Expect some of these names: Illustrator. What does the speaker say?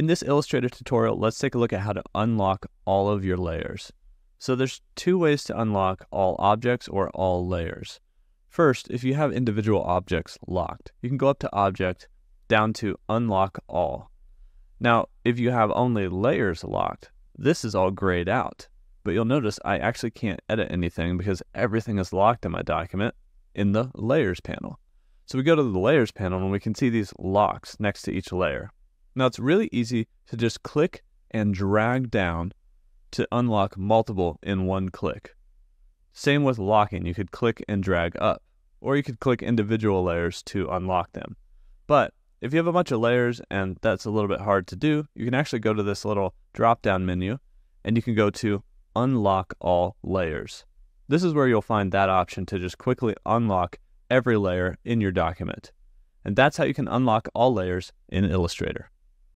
In this Illustrator tutorial, let's take a look at how to unlock all of your layers. So there's two ways to unlock all objects or all layers. First, if you have individual objects locked, you can go up to Object, down to Unlock All. Now, if you have only layers locked, this is all grayed out. But you'll notice I actually can't edit anything because everything is locked in my document in the Layers panel. So we go to the Layers panel and we can see these locks next to each layer. Now, it's really easy to just click and drag down to unlock multiple in one click. Same with locking, you could click and drag up, or you could click individual layers to unlock them. But if you have a bunch of layers and that's a little bit hard to do, you can actually go to this little drop-down menu and you can go to Unlock All Layers. This is where you'll find that option to just quickly unlock every layer in your document. And that's how you can unlock all layers in Illustrator.